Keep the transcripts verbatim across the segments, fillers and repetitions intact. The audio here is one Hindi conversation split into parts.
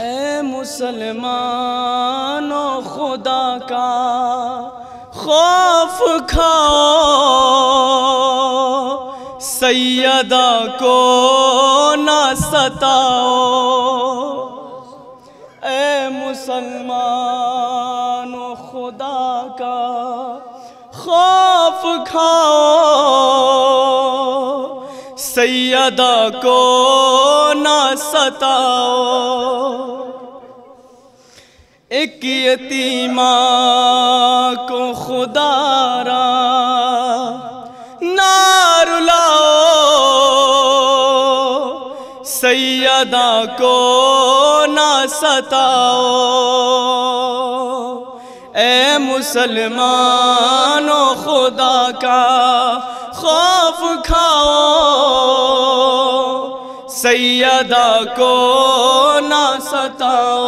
ए मुसलमानों खुदा का खौफ खाओ, सैयदा को ना सताओ। ए मुसलमानों खुदा का खौफ खाओ, सैयदा को ना सताओ। एक यतीमा को खुदारा ना रुलाओ, सैयदा को ना सताओ। ए मुसलमानों खुदा का खौफ खाओ, सैयदा को ना सताओ।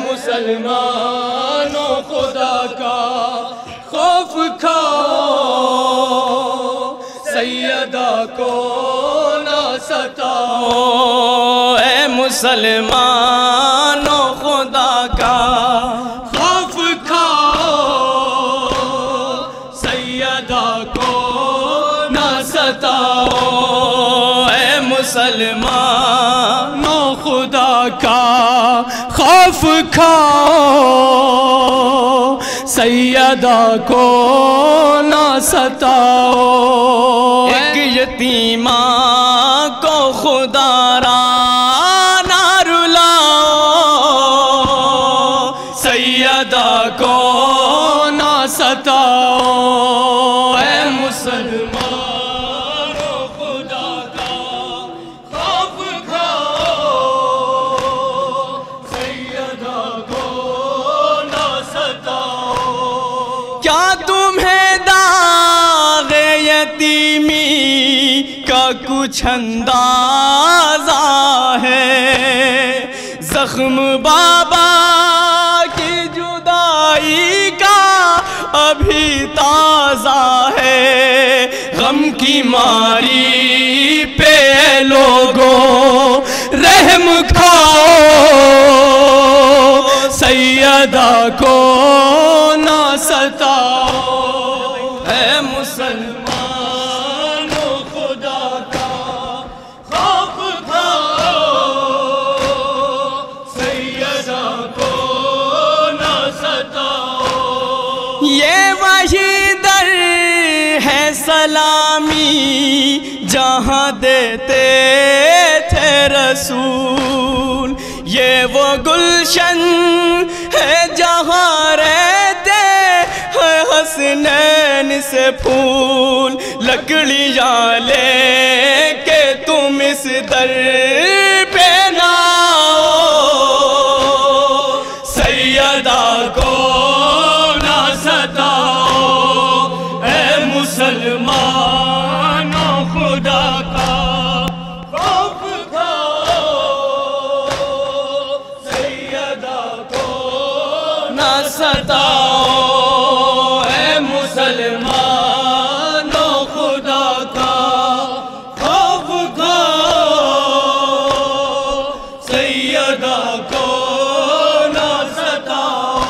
मुसलमानों खुदा का खौफ खाओ, सैयदा को ना सताओ। ऐ मुसलमानों खुदा का खौफ खाओ, सैयदा को ना सताओ। ऐ मुसलमानों खुदा का खौफ खाओ, सैयदा को ना सताओ। एक यतीमा को खुदारा ना रुलाओ, सैयदा को ना सताओ। ऐ मुसलमान कुछ अंदाजा है, जख्म बाबा की जुदाई का अभी ताजा है। गम की मारी पे लोगों रहम खाओ, सैयदा को ना सताओ। है मुसलमान सलामी जहाँ देते थे रसूल, ये वो गुलशन है जहाँ रहते हैं हसनैन से फूल। लकड़ियाँ लेके तुम इस दर पे ना आओ, सैयदा को ना सताओ। ऐ मुसलमान सताओ। ऐ मुसलमानों खुदा का खौफ खाओ, सैयदा को ना सताओ।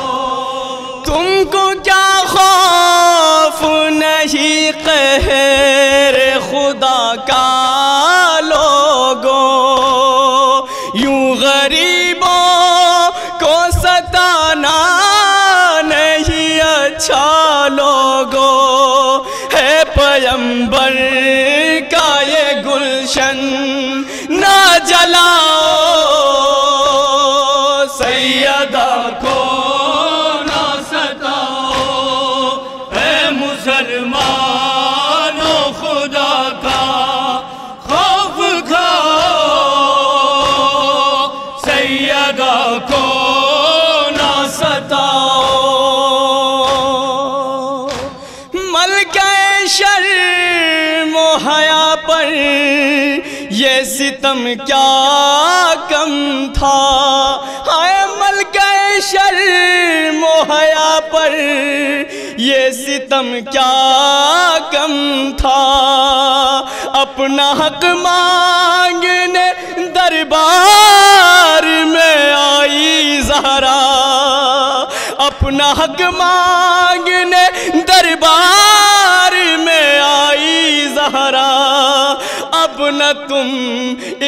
तुमको क्या खौफ नहीं कहर खुदा का लोगों, यूं गरीबों को सताना अच्छा लोगों। है पैगंबर का ये गुलशन ना जलाओ, सैयदा को ना सताओ। है मुसलमानों खुदा का खौफ खाओ, सैयदा को ना सताओ। हया पर ये सितम क्या कम था, हाय मलके शर्म हया पर ये सितम क्या कम था। अपना हक मांगने दरबार मांगने दरबार में आई ज़हरा, अब न तुम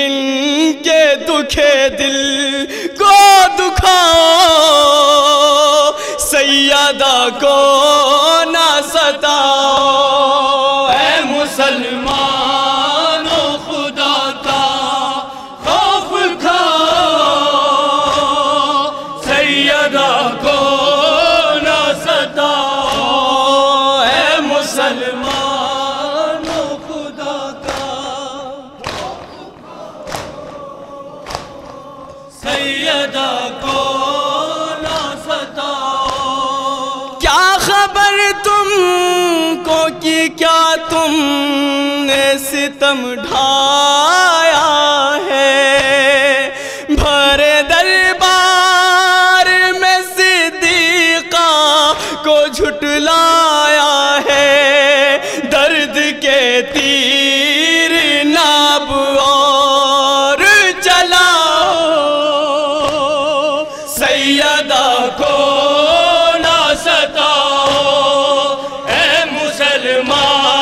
इनके दुखे दिल को दुखाओ, सैयदा को ना सताओ। ऐ मुसलमानो खुदा का खौफ खाओ, सैयदा को ना सताओ। ऐ मुसलमानो खुदा का खौफ खाओ, सैयदा को ना सताओ। क्या खबर तुमको कि क्या तुमने सितम ढाया है, भरे दरबार में सिद्दीक़ा को झुटलाया है, दर्द के तीर नाब और चलाओ, सैयदा को ना सताओ। ऐ मुसलमान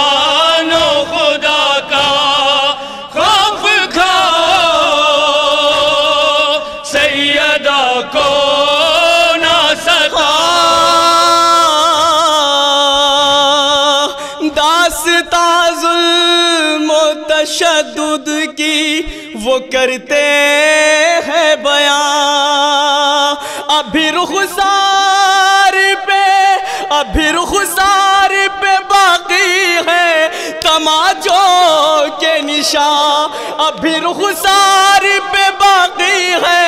तशद्दुद की वो करते हैं बयां, अभी रुखसार पे अभी रुखसार पे बाकी है तमाचों के निशान, अभी रुखसार पे बाकी है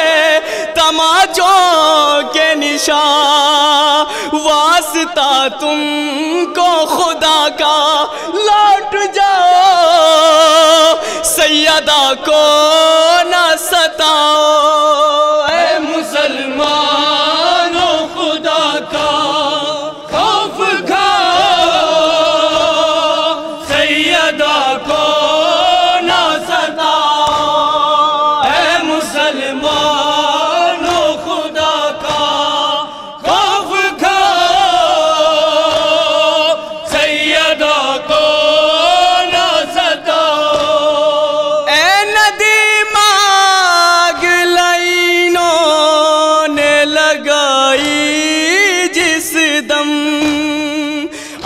तमाचों के निशान। वास्ता तुमको खुदा का लौट जाओ, सैयदा को ना सताओ। ऐ मुसलमानों खुदा का खौफ खाओ, सैयदा को ना सताओ। ऐ मुसलमानों खुदा का खौफ खाओ, सैयदा को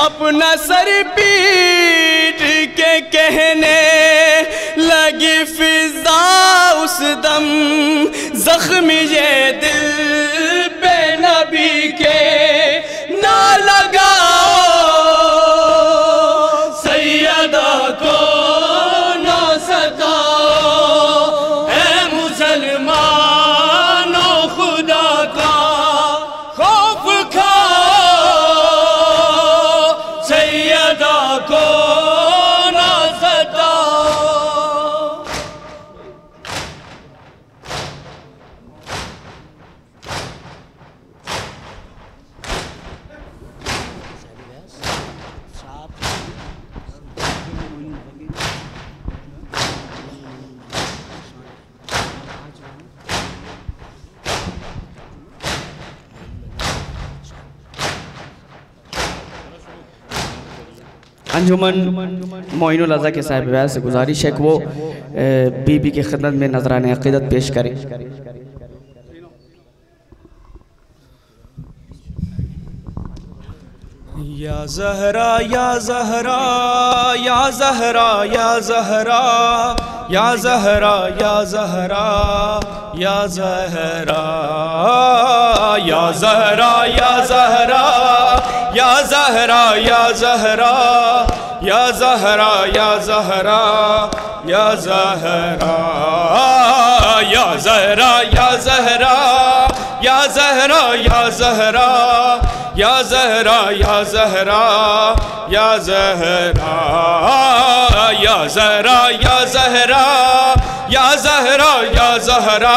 अपना सर पीट के कहने लगी फिजा उस दम, जख्मी ये दिल पे नबी के ना लगाओ, सैयदा को ना सताओ। ऐ मुसलमानों खुदा का खौफ अंजुमन मोइनुल अज़ा के साहिब व्यास से गुजारिश है कि वो बीबी की खिदमत में नजराने अक़ीदत पेश करें। या ज़हरा या ज़हरा या ज़हरा या ज़हरा या ज़हरा या ज़हरा या ज़हरा या ज़हरा या ज़हरा या ज़हरा या ज़हरा या ज़हरा या ज़हरा या ज़हरा या ज़हरा या ज़हरा या ज़हरा या ज़हरा या ज़हरा या ज़हरा या ज़हरा या ज़हरा या ज़हरा या ज़हरा या ज़हरा या ज़हरा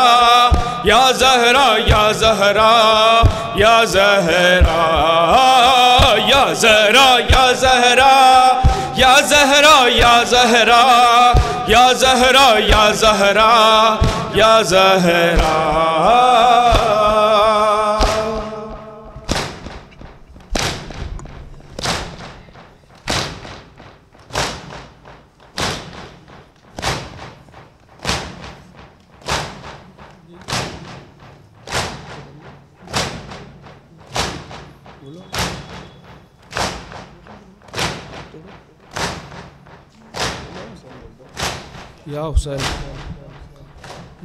या ज़हरा या ज़हरा या ज़हरा या ज़हरा या ज़हरा या ज़हरा या ज़हरा या ज़हरा या ज़हरा। बोलो या हुसैन।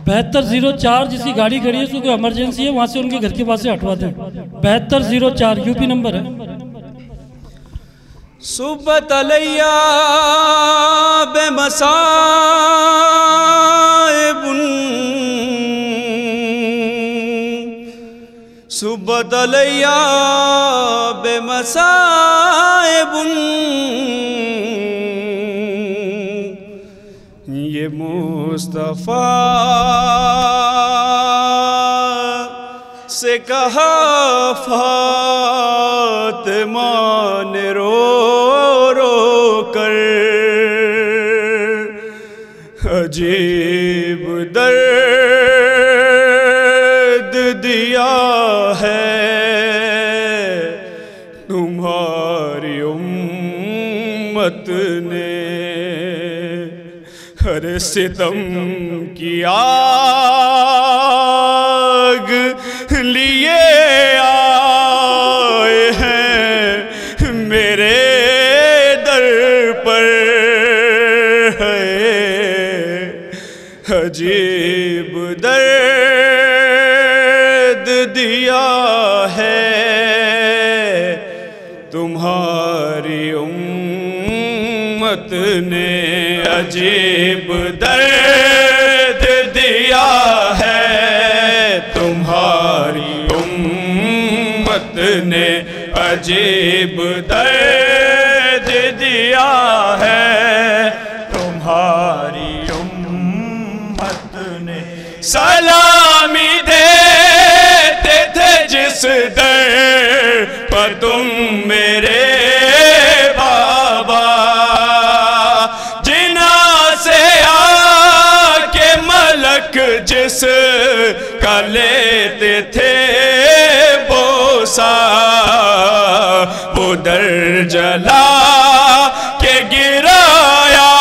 बहत्तर जीरो चार जिसकी गाड़ी खड़ी है उसको इमरजेंसी है, वहाँ से उनके घर के पास से हटवा दें। बहत्तर जीरो चार यूपी नंबर है। सुब्ब तलैया बेमसाइबुन सुब्ब तलैया बेमसाइबुन ये मुस्तफा से कहा फातिमा ने रो रो कर अजीब दर्द दिया है तुम्हारी उम्मत ने। हर सितम की आग लिए आए हैं मेरे दर पर है अजीब दर्द दिया है तुम्हारी उम्मत ने अजीब दर्द दिया है तुम्हारी उम्मत ने अजीब दर्द दिया है तुम्हारी उम्मत ने। सलामी देते थे जिस दर पर तुम मेरे जिस का लेते थे बोसा वो दर जला के गिराया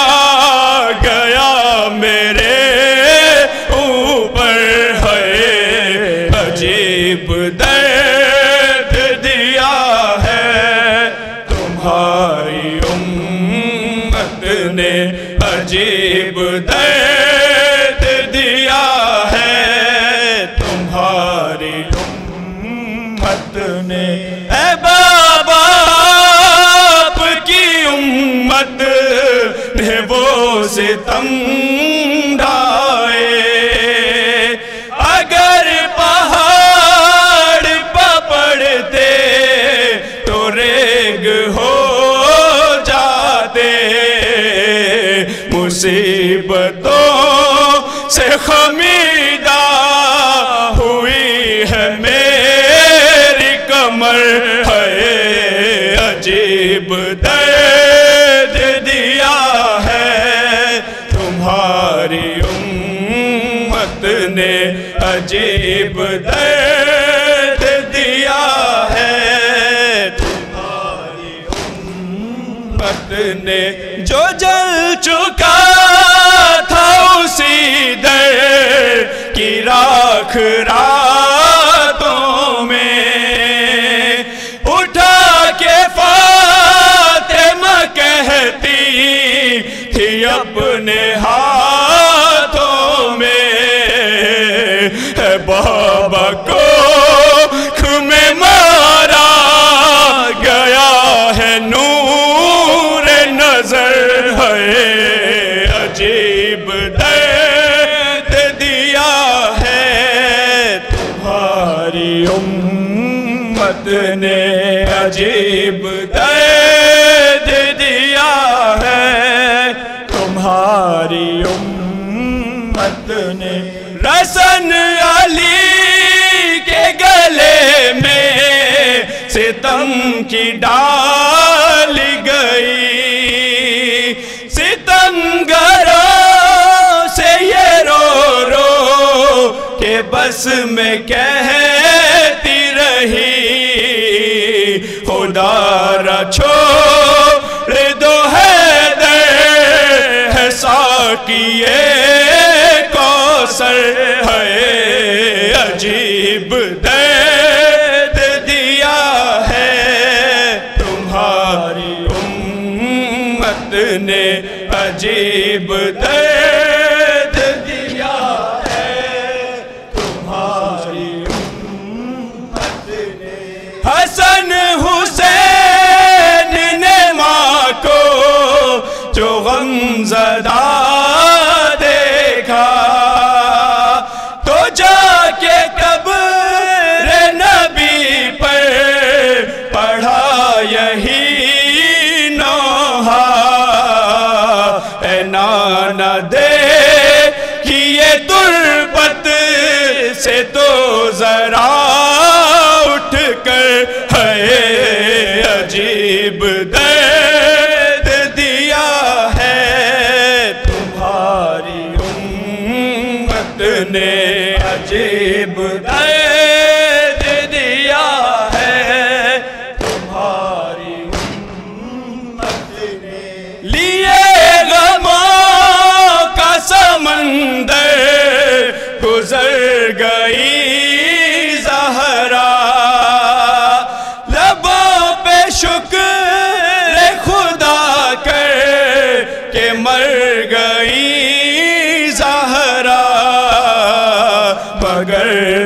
गया मेरे ऊपर है अजीब दर्द दिया है तुम्हारी उम्मत ने अजीब दर्द सितम ढाए। अगर पहाड़ पड़ते तो रेग हो जाते मुसीबतों से खमीदा हुई है मेरी कमर है अजीब अजीब दर्द दिया है तुम्हारी उम्मत ने। जो जल चुका था उसी दर की राख रातों में उठा के फातिमा कहती थी अपने बाबा को तुम्हें मारा गया है नूर नजर है अजीब दर्द दिया है तुम्हारी उम्मत ने अजीब दर्द दिया है तुम्हारी उम्मत ने। रसन अली के गले में सितम की डाल गई सितमगरों से ये रो रो के बस में कहती रही खुदा ना छोड़ दो है दर है साकिए है अजीब दर्द दिया है सदा देखा तो जाके कब्र नबी पर पढ़ा यही नोहा, ए नाना दे कि ये तुर्बत से तो जरा उठ कर है अजीब ने अजीब दर्द दिया है तुम्हारी उम्मत ने, लिए गमों का समंदर गुजर गई ज़हरा, लबों पे शुक्र खुदा कर के मर गई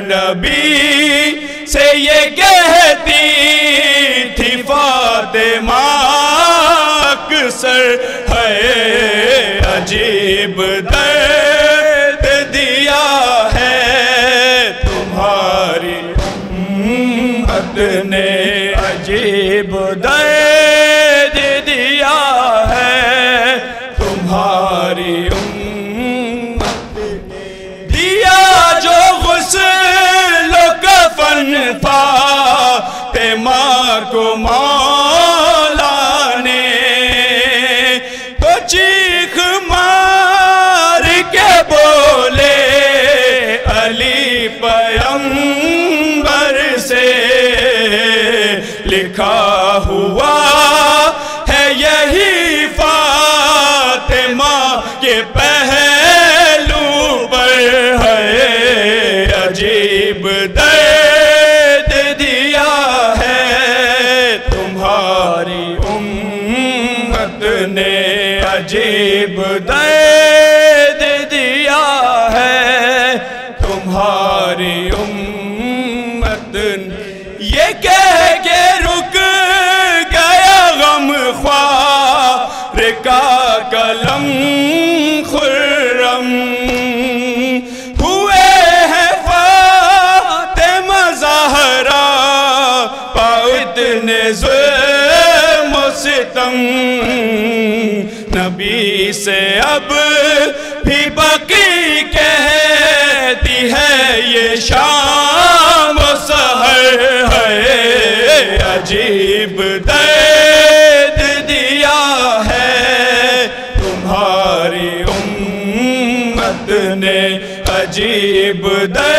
नबी से ये कहती थी फातिमा अक्सर, है अजीब दर्द दिया है तुम्हारी उम्मत ने अजीब दर्द दिया है तुम्हारी उम्मत ने, दिया जो गुस्सा फातिमा को मौला ने, तो चीख मार के बोले अली पैगंबर से लिखा हुआ है यही फातिमा के पहलू पर, है अजीब अजीब दर्द दिया है तुम्हारी उम्मत ने। ये कह के रुक गया गम ख्वार का कलम खुर्रम, हुए हैं फातिमा ज़हरा पाउत ने ज़ुल्म सितम, नबी से अब भी बकी कहती है ये शाम सहर, है अजीब दर्द दिया है तुम्हारी उम्मत ने अजीब दर्द